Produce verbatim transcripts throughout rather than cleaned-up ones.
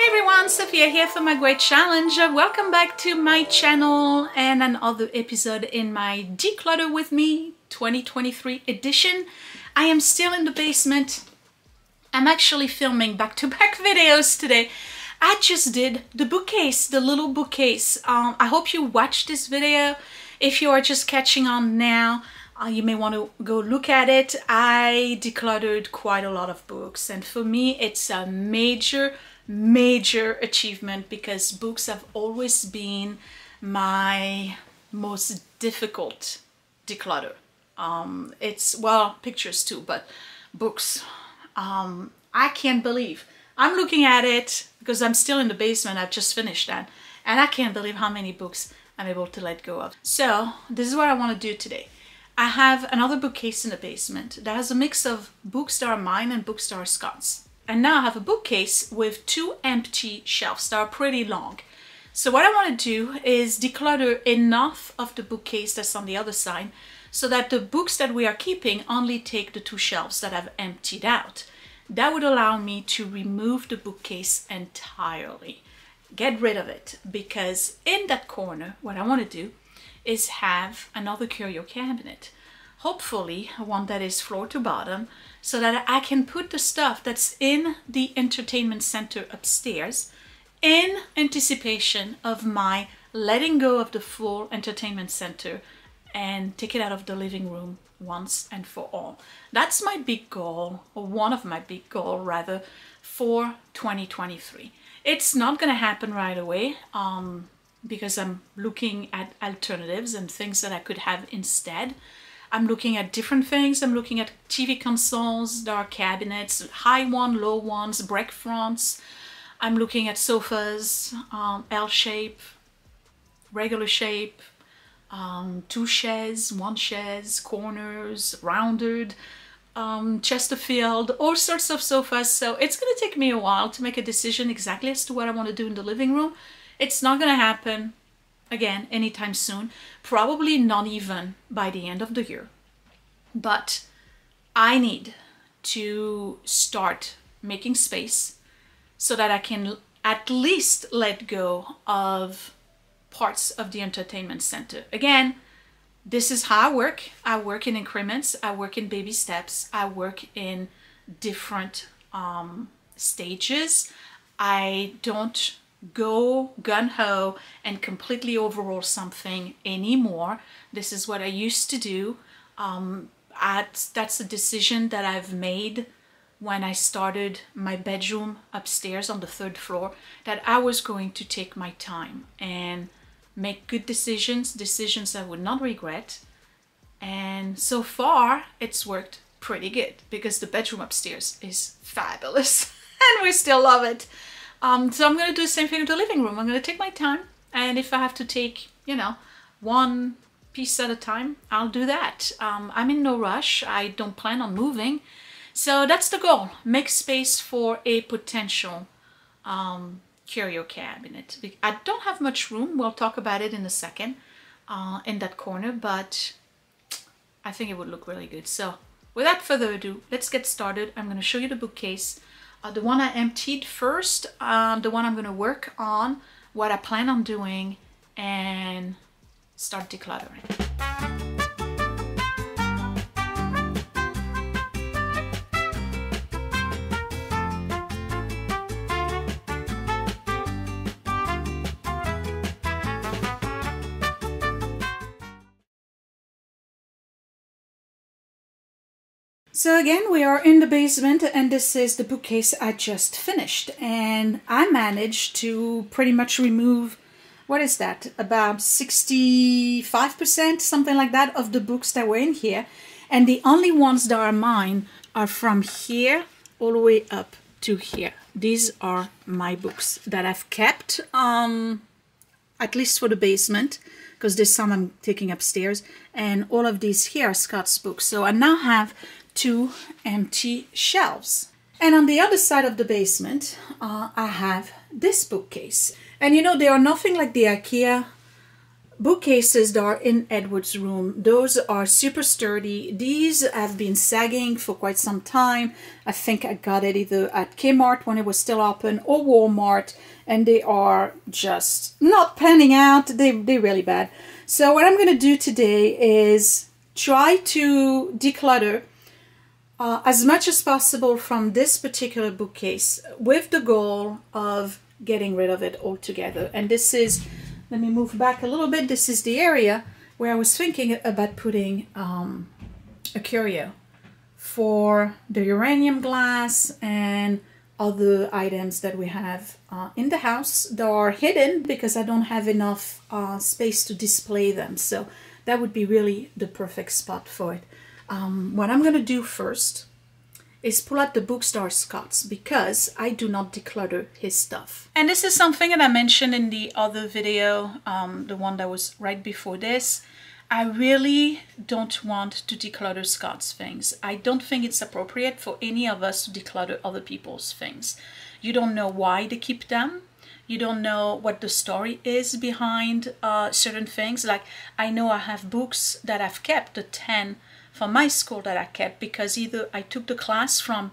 Hey everyone, Sophia here for My Great Challenge. Welcome back to my channel and another episode in my Declutter With Me twenty twenty-three edition. I am still in the basement. I'm actually filming back-to-back videos today. I just did the bookcase, the little bookcase. Um, I hope you watched this video. If you are just catching on now, uh, you may want to go look at it. I decluttered quite a lot of books, and for me it's a major, major achievement because books have always been my most difficult declutter. Um, it's, well, pictures too, but books. Um, I can't believe. I'm looking at it because I'm still in the basement. I've just finished that. And I can't believe how many books I'm able to let go of. So this is what I want to do today. I have another bookcase in the basement that has a mix of books that are mine and books that are Scott's. And now I have a bookcase with two empty shelves that are pretty long. So what I want to do is declutter enough of the bookcase that's on the other side so that the books that we are keeping only take the two shelves that I've emptied out. That would allow me to remove the bookcase entirely, get rid of it, because in that corner, what I want to do is have another curio cabinet. Hopefully one that is floor to bottom, so that I can put the stuff that's in the entertainment center upstairs in anticipation of my letting go of the full entertainment center and take it out of the living room once and for all. That's my big goal, or one of my big goals rather, for twenty twenty-three. It's not going to happen right away um, because I'm looking at alternatives and things that I could have instead. I'm looking at different things. I'm looking at T V consoles, there are cabinets, high one, low ones, brick fronts. I'm looking at sofas, um, L shape, regular shape, Um, two chairs, one chaise, corners, rounded, um, Chesterfield, all sorts of sofas. So it's going to take me a while to make a decision exactly as to what I want to do in the living room. It's not going to happen again anytime soon, probably not even by the end of the year. But I need to start making space so that I can at least let go of parts of the entertainment center. Again, this is how I work. I work in increments. I work in baby steps. I work in different um, stages. I don't go gung-ho and completely overhaul something anymore. This is what I used to do. Um, I, that's a decision that I've made when I started my bedroom upstairs on the third floor, that I was going to take my time and make good decisions, decisions I would not regret. And so far it's worked pretty good because the bedroom upstairs is fabulous and we still love it. Um, so I'm gonna do the same thing with the living room. I'm gonna take my time, and if I have to take, you know, one piece at a time, I'll do that. Um, I'm in no rush. I don't plan on moving. So that's the goal, make space for a potential um, curio cabinet. I don't have much room, we'll talk about it in a second, uh, in that corner, but I think it would look really good. So without further ado, let's get started. I'm going to show you the bookcase, uh, the one I emptied first, um, the one I'm going to work on, what I plan on doing, and start decluttering. So again, we are in the basement, and this is the bookcase I just finished, and I managed to pretty much remove, what is that, about sixty-five percent, something like that, of the books that were in here, and the only ones that are mine are from here all the way up to here. These are my books that I've kept, um, at least for the basement, because there's some I'm taking upstairs, and all of these here are Scott's books, so I now have two empty shelves. And on the other side of the basement, uh, I have this bookcase. And you know, they are nothing like the IKEA bookcases that are in Edward's room. Those are super sturdy. These have been sagging for quite some time. I think I got it either at Kmart when it was still open or Walmart, and they are just not panning out. They, they're really bad. So what I'm going to do today is try to declutter uh, as much as possible from this particular bookcase with the goal of getting rid of it altogether. And this is... Let me move back a little bit. This is the area where I was thinking about putting um, a curio for the uranium glass and other items that we have uh, in the house that are hidden because I don't have enough uh, space to display them. So that would be really the perfect spot for it. Um, what I'm going to do first is pull out the books that are Scott's because I do not declutter his stuff. And this is something that I mentioned in the other video, um, the one that was right before this. I really don't want to declutter Scott's things. I don't think it's appropriate for any of us to declutter other people's things. You don't know why they keep them. You don't know what the story is behind uh, certain things. Like, I know I have books that I've kept, the ten from my school that I kept, because either I took the class from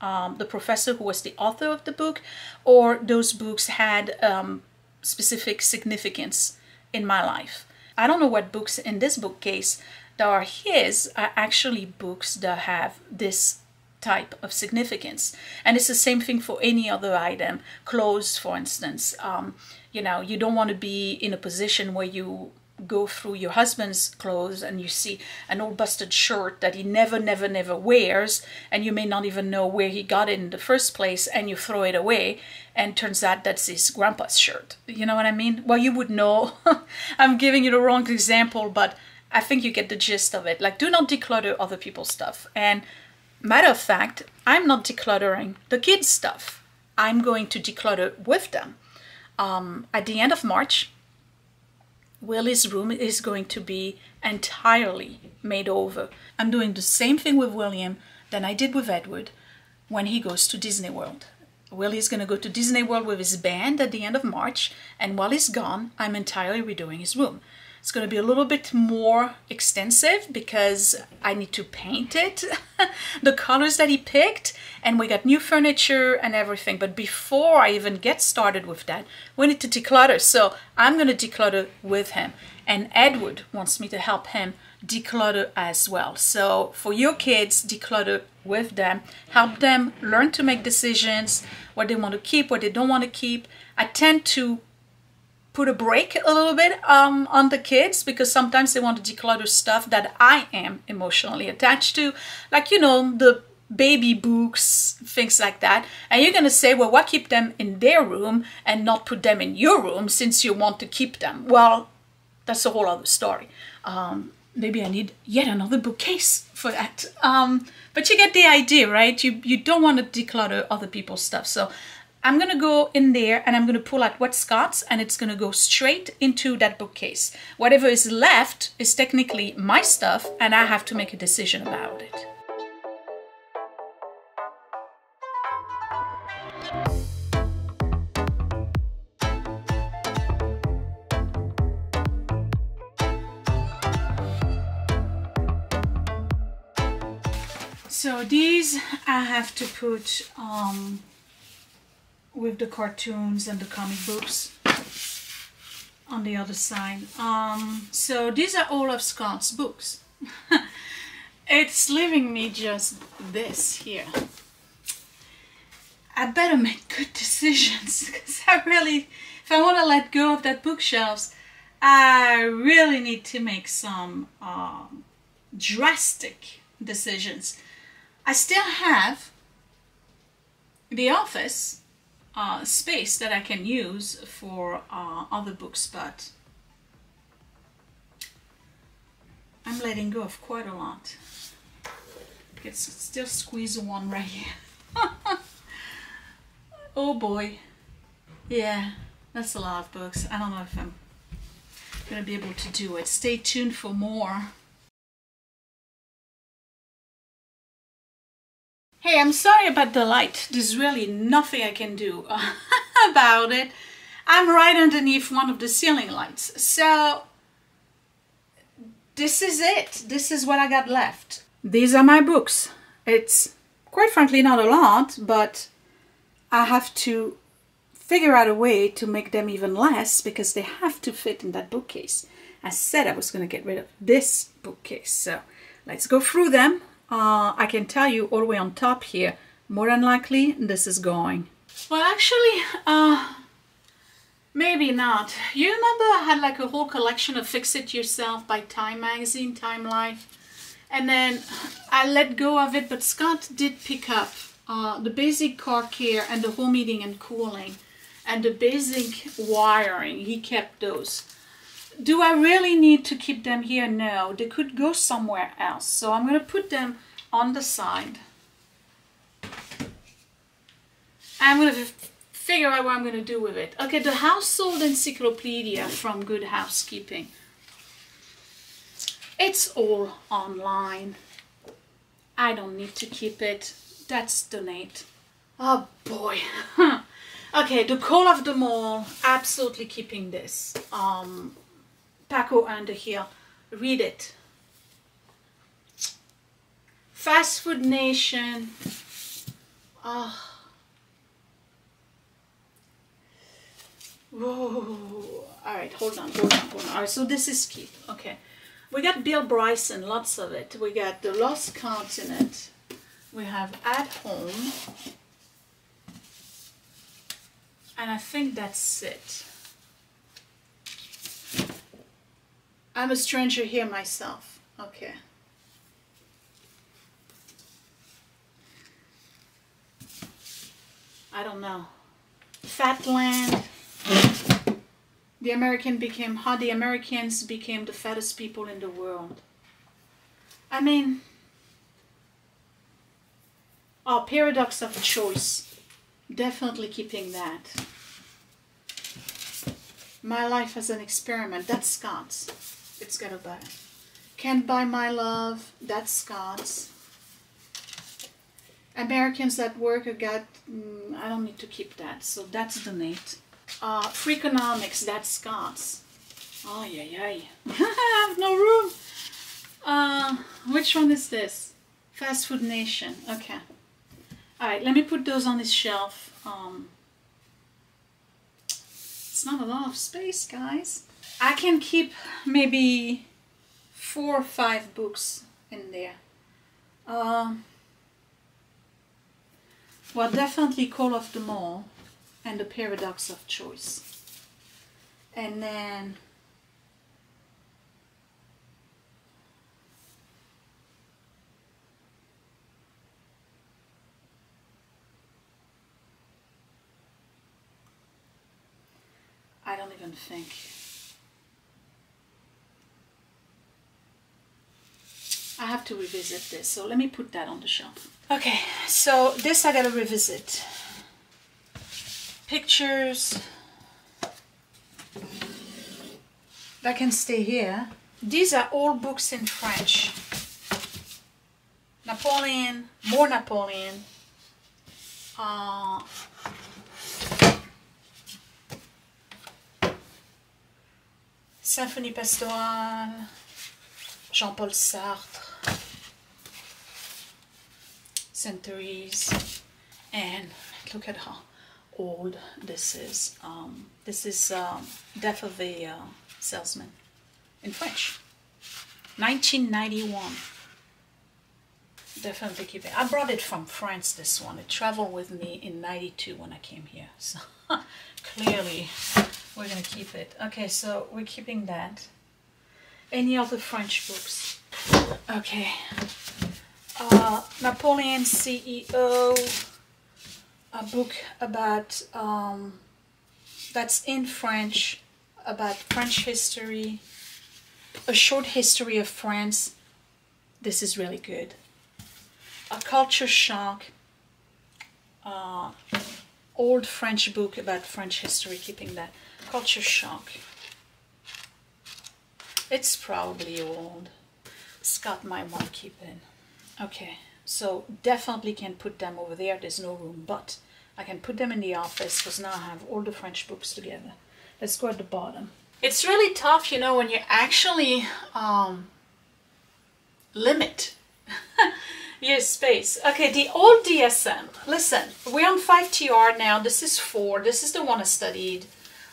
um, the professor who was the author of the book, or those books had um, specific significance in my life. I don't know what books in this bookcase that are his are actually books that have this type of significance. And it's the same thing for any other item. Clothes, for instance. Um, you know, you don't want to be in a position where you go through your husband's clothes and you see an old busted shirt that he never, never, never wears, and you may not even know where he got it in the first place, and you throw it away, and turns out that's his grandpa's shirt. You know what I mean? Well, you would know. I'm giving you the wrong example, but I think you get the gist of it. Like, do not declutter other people's stuff. And matter of fact, I'm not decluttering the kids' stuff. I'm going to declutter with them. Um, at the end of March, Willie's room is going to be entirely made over. I'm doing the same thing with William than I did with Edward when he goes to Disney World. Willie's going to go to Disney World with his band at the end of March, and while he's gone, I'm entirely redoing his room. It's going to be a little bit more extensive because I need to paint it, the colors that he picked, and we got new furniture and everything. But before I even get started with that, we need to declutter. So I'm going to declutter with him. And Edward wants me to help him declutter as well. So for your kids, declutter with them. Help them learn to make decisions, what they want to keep, what they don't want to keep. I tend to put a break a little bit um, on the kids because sometimes they want to declutter stuff that I am emotionally attached to, like, you know, the baby books, things like that. And you're going to say, well, why keep them in their room and not put them in your room since you want to keep them? Well, that's a whole other story. Um, maybe I need yet another bookcase for that. Um, but you get the idea, right? You, you don't want to declutter other people's stuff. So I'm going to go in there and I'm going to pull out what's Scott's, and it's going to go straight into that bookcase. Whatever is left is technically my stuff, and I have to make a decision about it. So these I have to put... Um, with the cartoons and the comic books on the other side. Um, so these are all of Scott's books. It's leaving me just this here. I better make good decisions because I really, if I want to let go of that bookshelves, I really need to make some um, drastic decisions. I still have the office Uh, space that I can use for uh, other books, but I'm letting go of quite a lot. I can still squeeze one right here. Oh boy. Yeah, that's a lot of books. I don't know if I'm gonna be able to do it. Stay tuned for more. Hey, I'm sorry about the light. There's really nothing I can do about it. I'm right underneath one of the ceiling lights. So this is it. This is what I got left. These are my books. It's quite frankly not a lot, but I have to figure out a way to make them even less because they have to fit in that bookcase. I said I was going to get rid of this bookcase, so let's go through them. Uh, I can tell you all the way on top here, more than likely this is going. Well, actually, uh, maybe not. You remember I had like a whole collection of Fix It Yourself by Time Magazine, Time Life, and then I let go of it, but Scott did pick up uh, the basic car care and the home heating and cooling and the basic wiring. He kept those. Do I really need to keep them here? No, they could go somewhere else. So I'm going to put them on the side. I'm going to figure out what I'm going to do with it. Okay, the Household Encyclopedia from Good Housekeeping. It's all online. I don't need to keep it. That's donate. Oh boy. Okay, the Call of the Mall. Absolutely keeping this. Um... Paco Underhill, read it. Fast Food Nation. Oh. Whoa. All right, hold on, hold on, hold on. All right, so this is keep. Okay. We got Bill Bryson, lots of it. We got The Lost Continent. We have At Home. And I think that's it. I'm a stranger here myself. Okay. I don't know. Fatland. The American became how the Americans became the fattest people in the world. I mean, oh, Paradox of Choice. Definitely keeping that. My Life as an Experiment. That's Scott's. It's got a buy. Can't Buy My Love, that's Scott's. Americans at Work, I got, mm, I don't need to keep that, so that's donate. Uh, Freakonomics, that's Scott's. Oh, yeah, yeah. I have no room. Uh, which one is this? Fast Food Nation, okay. All right, let me put those on this shelf. Um, it's not a lot of space, guys. I can keep maybe four or five books in there. Um, well, definitely Call of the Mall and The Paradox of Choice. And then I don't even think. I have to revisit this, so let me put that on the shelf. Okay, so this I gotta revisit. Pictures. That can stay here. These are all books in French. Napoleon, more Napoleon. Uh, Symphonie Pastorale. Jean-Paul Sartre. Centuries, and look at how old this is. Um, this is um, Death of a uh, Salesman in French, nineteen ninety-one. Definitely keep it. I brought it from France, this one. It traveled with me in ninety-two when I came here. So clearly we're gonna keep it. Okay, so we're keeping that. Any other French books? Okay. Uh, Napoleon C E O, a book about, um, that's in French, about French history, A Short History of France, this is really good. A Culture Shock, uh, old French book about French history, keeping that. Culture Shock, it's probably old. Scott might want to keep it. Okay, so definitely can put them over there. There's no room, but I can put them in the office because now I have all the French books together. Let's go at the bottom. It's really tough, you know, when you actually um, limit your space. Okay, the old D S M. Listen, we're on five T R now. This is four. This is the one I studied.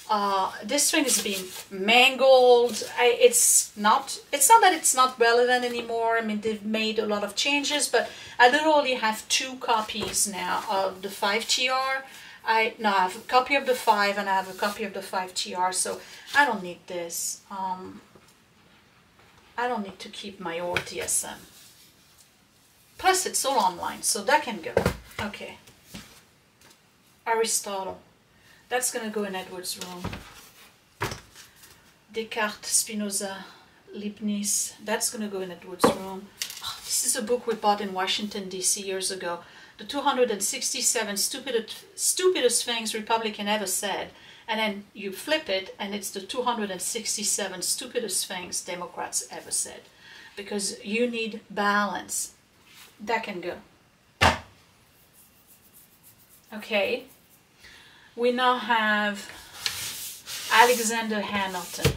Uh, this thing is being mangled. I, it's not. It's not that it's not relevant anymore. I mean, they've made a lot of changes, but I literally have two copies now of the five T R. I no, I have a copy of the five, and I have a copy of the five T R. So I don't need this. Um, I don't need to keep my old D S M. Plus, it's all online, so that can go. Okay. Aristotle. That's going to go in Edward's room. Descartes, Spinoza, Leibniz. That's going to go in Edward's room. Oh, this is a book we bought in Washington, D C years ago. The two hundred sixty-seven stupidest, stupidest things Republican ever said. And then you flip it, and it's the two hundred sixty-seven stupidest things Democrats ever said. Because you need balance. That can go. Okay. We now have Alexander Hamilton.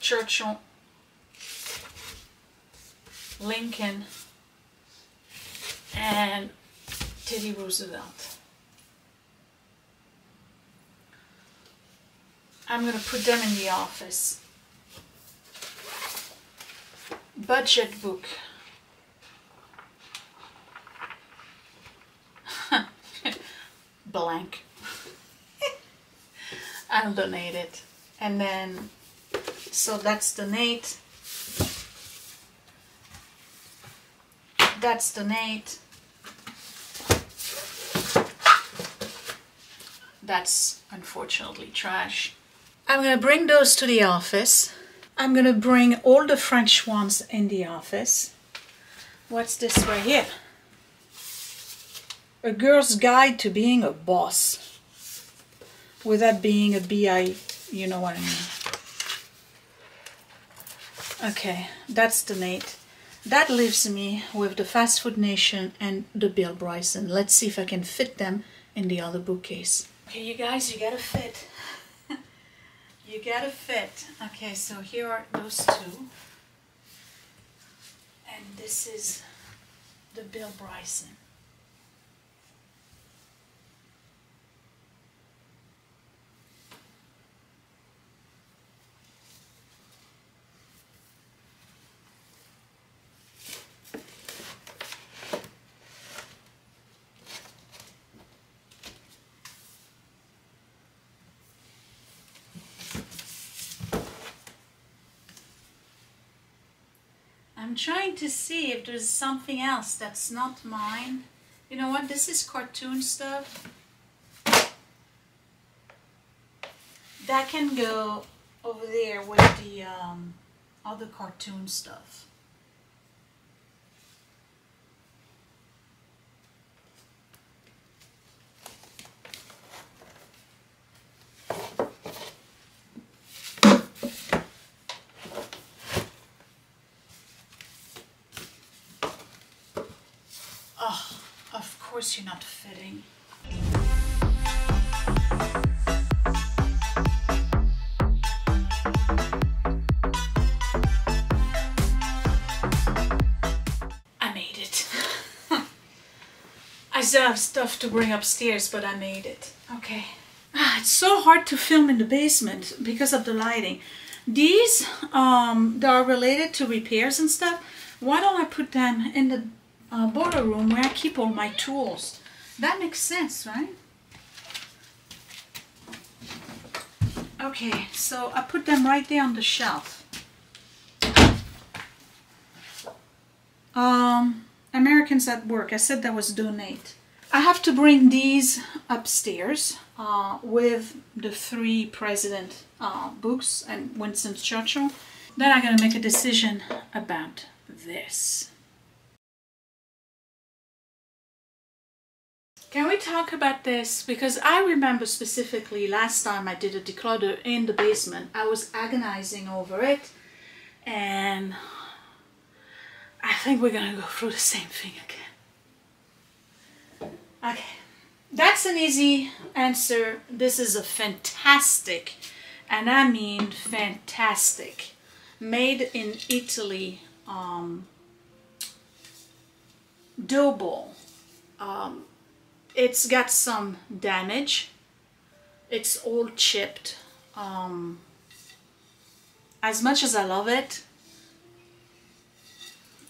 Churchill. Lincoln. And Teddy Roosevelt. I'm going to put them in the office. Budget book. Blank. I'll donate it. And then, so that's donate. That's donate. That's unfortunately trash. I'm going to bring those to the office. I'm going to bring all the French ones in the office. What's this right here? A Girl's Guide to Being a Boss. Without being a B I, you know what I mean. Okay, that's donate. That leaves me with the Fast Food Nation and the Bill Bryson. Let's see if I can fit them in the other bookcase. Okay, you guys, you gotta fit. You gotta fit. Okay, so here are those two. And this is the Bill Bryson. I'm trying to see if there's something else that's not mine. You know what? This is cartoon stuff. That can go over there with the um, other cartoon stuff. Of course you're not fitting. I made it. I still have stuff to bring upstairs, but I made it. Okay. It's so hard to film in the basement because of the lighting. These um, they are related to repairs and stuff. Why don't I put them in the Uh, border room where I keep all my tools? That makes sense, right? Okay, so I put them right there on the shelf. Um, Americans at Work. I said that was donate. I have to bring these upstairs uh, with the three president uh, books and Winston Churchill. Then I'm going to make a decision about this. Can we talk about this? Because I remember specifically last time I did a declutter in the basement, I was agonizing over it, and I think we're gonna go through the same thing again. Okay, that's an easy answer. This is a fantastic and I mean fantastic. Made in Italy, um, dough. Um, it's got some damage. It's all chipped. Um, as much as I love it,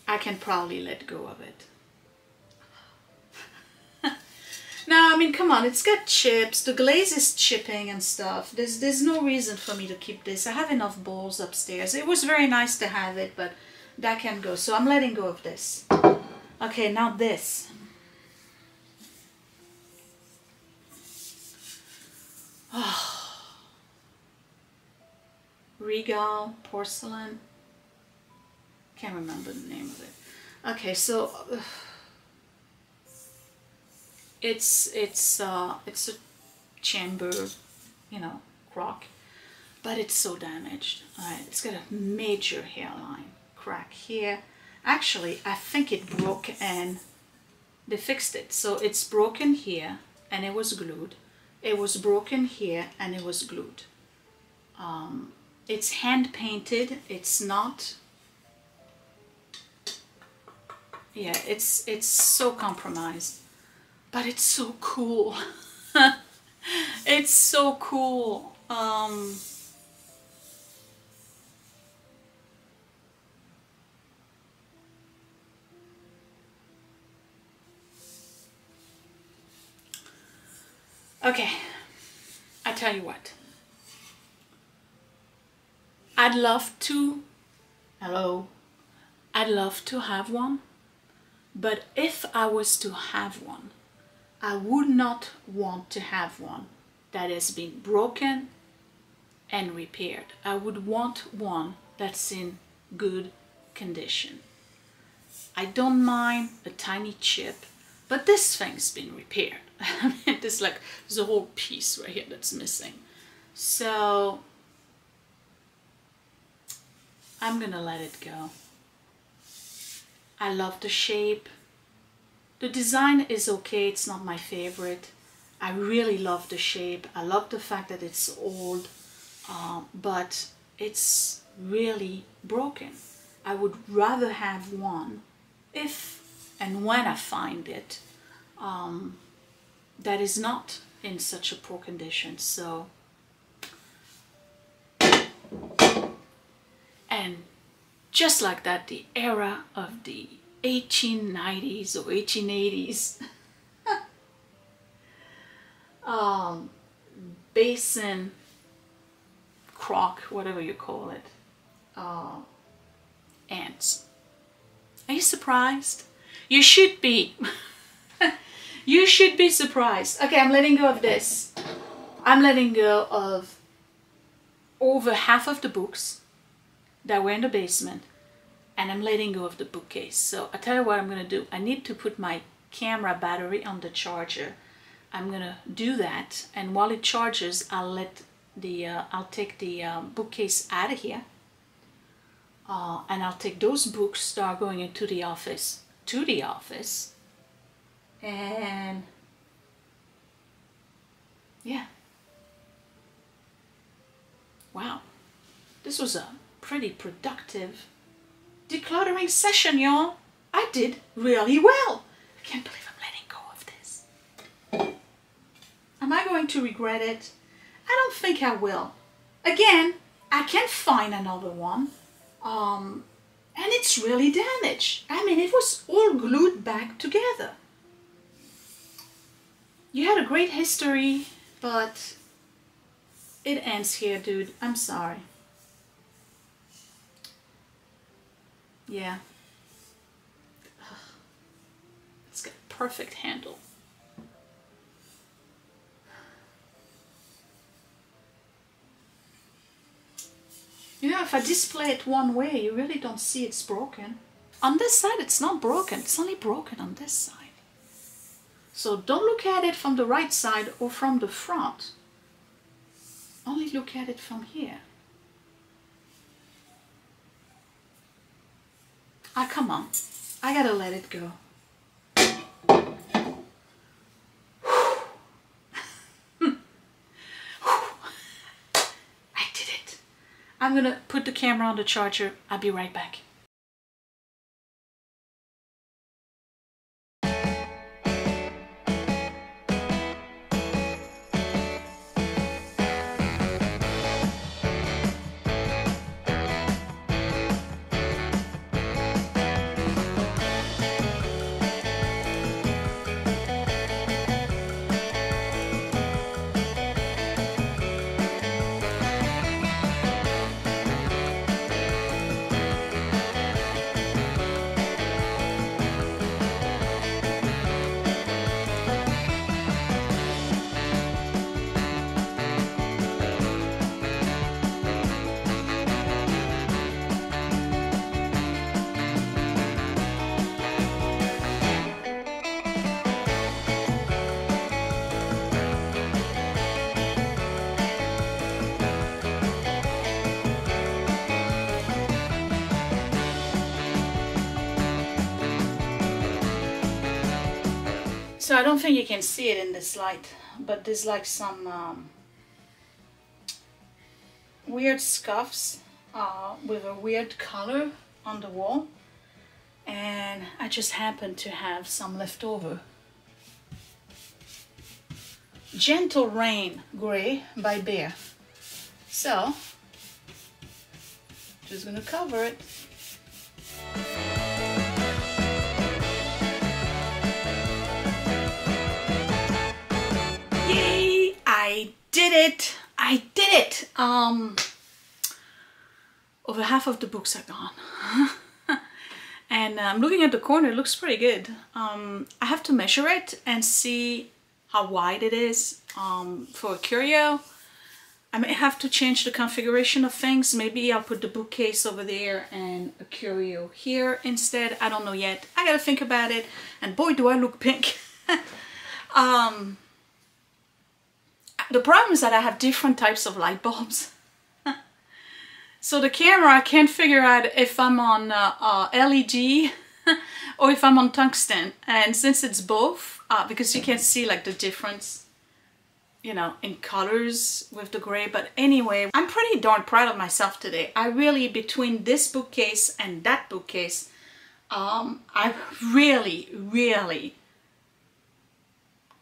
I can probably let go of it. No, I mean, come on, it's got chips. The glaze is chipping and stuff. There's, there's no reason for me to keep this. I have enough bowls upstairs. It was very nice to have it, but that can go. So I'm letting go of this. Okay, now this. Oh. Regal porcelain. Can't remember the name of it. Okay, so uh, it's it's uh, it's a chamber, you know, crock, but it's so damaged. All right, it's got a major hairline crack here. Actually, I think it broke and they fixed it. So it's broken here and it was glued. It was broken here and it was glued. Um, it's hand painted. It's not. Yeah, it's it's so compromised, but it's so cool. It's so cool. Um, Okay, I tell you what. I'd love to, hello, I'd love to have one, but if I was to have one, I would not want to have one that has been broken and repaired. I would want one that's in good condition. I don't mind a tiny chip, but this thing's been repaired. I mean, there's like there's a whole piece right here that's missing. So I'm gonna let it go. I love the shape. The design is okay, it's not my favorite. I really love the shape. I love the fact that it's old, uh, but it's really broken. I would rather have one, if and when I find it, um, that is not in such a poor condition. So, and just like that, the era of the eighteen nineties or eighteen eighties um, basin, crock, whatever you call it, uh, ants. Are you surprised? You should be. You should be surprised. Okay, I'm letting go of this. I'm letting go of over half of the books that were in the basement, and I'm letting go of the bookcase. So I tell you what I'm gonna do. I need to put my camera battery on the charger. I'm gonna do that, and while it charges, I'll let the uh, I'll take the uh, bookcase out of here, uh, and I'll take those books that are going into the office to the office. And yeah, wow, this was a pretty productive decluttering session, y'all. I did really well. I can't believe I'm letting go of this. Am I going to regret it? I don't think I will. Again, I can find another one, um, and it's really damaged. I mean, it was all glued back together. You had a great history, but it ends here, dude. I'm sorry. Yeah. Ugh. It's got a perfect handle. You know, if I display it one way, you really don't see it's broken. On this side, it's not broken. It's only broken on this side. So don't look at it from the right side or from the front. Only look at it from here. Ah, come on. I gotta let it go. I I'm gonna put the camera on the charger. I'll be right back. So I don't think you can see it in this light, but there's like some um, weird scuffs uh, with a weird color on the wall, and I just happen to have some left over. Gentle Rain Gray by Behr. So just gonna cover it. I did it! I did it! Um, over half of the books are gone. And I'm um, looking at the corner, it looks pretty good. Um, I have to measure it and see how wide it is um, for a curio. I may have to change the configuration of things. Maybe I'll put the bookcase over there and a curio here instead. I don't know yet. I gotta think about it. And boy, do I look pink! um... The problem is that I have different types of light bulbs. So the camera, I can't figure out if I'm on uh, uh, L E D or if I'm on tungsten. And since it's both, uh, because you can see like the difference, you know, in colors with the gray. But anyway, I'm pretty darn proud of myself today. I really, between this bookcase and that bookcase, um, I really, really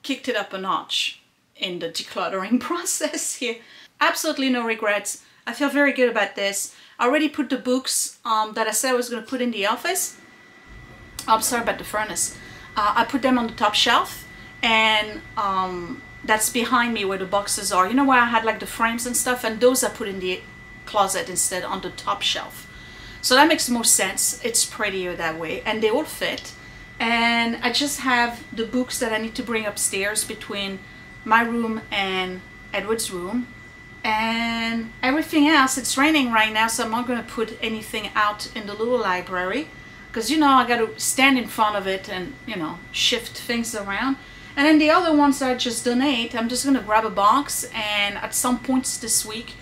kicked it up a notch in the decluttering process here. Absolutely no regrets. I feel very good about this. I already put the books um, that I said I was going to put in the office. I'm sorry about the furnace. Uh, I put them on the top shelf, and um, that's behind me where the boxes are. You know where I had like the frames and stuff, and those I put in the closet instead on the top shelf. So that makes more sense. It's prettier that way, and they all fit. And I just have the books that I need to bring upstairs between my room and Edward's room, and everything else. It's raining right now, so I'm not going to put anything out in the little library because, you know, I got to stand in front of it and, you know, shift things around. And then the other ones I just donate, I'm just going to grab a box, and at some points this week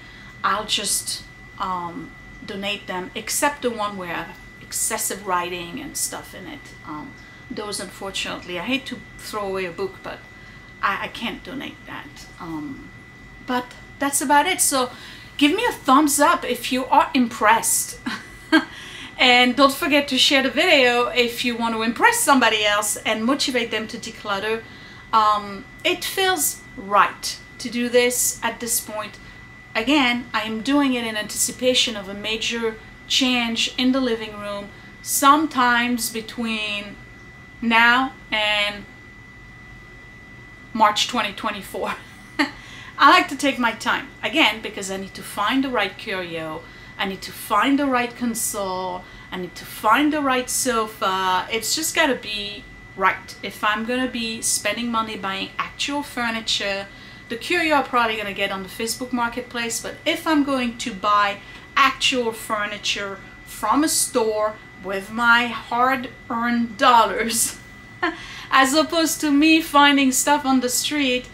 I'll just um, donate them, except the one where I have excessive writing and stuff in it. Um, those, unfortunately, I hate to throw away a book, but I can't donate that. Um, but that's about it. So give me a thumbs up if you are impressed. And don't forget to share the video if you want to impress somebody else and motivate them to declutter. Um, it feels right to do this at this point. Again, I am doing it in anticipation of a major change in the living room sometimes between now and March twenty twenty-four. I like to take my time, again, because I need to find the right curio, I need to find the right console, I need to find the right sofa. It's just gotta be right. If I'm gonna be spending money buying actual furniture, the curio I'm probably gonna get on the Facebook marketplace, but if I'm going to buy actual furniture from a store with my hard-earned dollars, as opposed to me finding stuff on the street,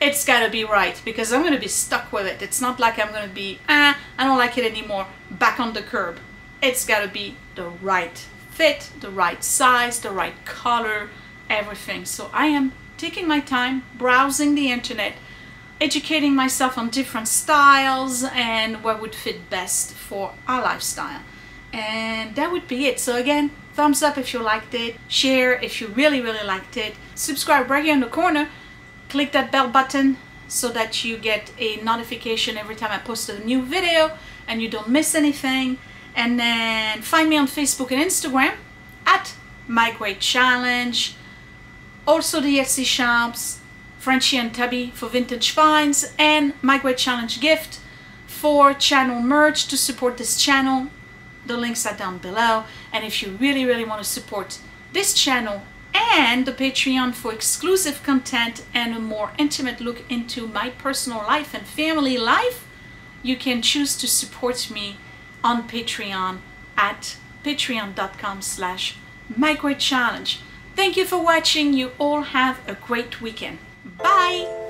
it's gotta be right, because I'm gonna be stuck with it. It's not like I'm gonna be, ah, I don't like it anymore, back on the curb. It's gotta be the right fit, the right size, the right color, everything. So I am taking my time, browsing the internet. educating myself on different styles and what would fit best for our lifestyle. And that would be it. So again, thumbs up if you liked it, share if you really really liked it, subscribe right here in the corner, click that bell button so that you get a notification every time I post a new video and you don't miss anything. And then find me on Facebook and Instagram at My Great Challenge, also the Etsy shops, Frenchie and Tubby for vintage finds, and My Great Challenge gift for channel merch to support this channel. The links are down below. And if you really really want to support this channel and the Patreon for exclusive content and a more intimate look into my personal life and family life, you can choose to support me on Patreon at patreon dot com slash my great challenge. Thank you for watching. You all have a great weekend. Bye!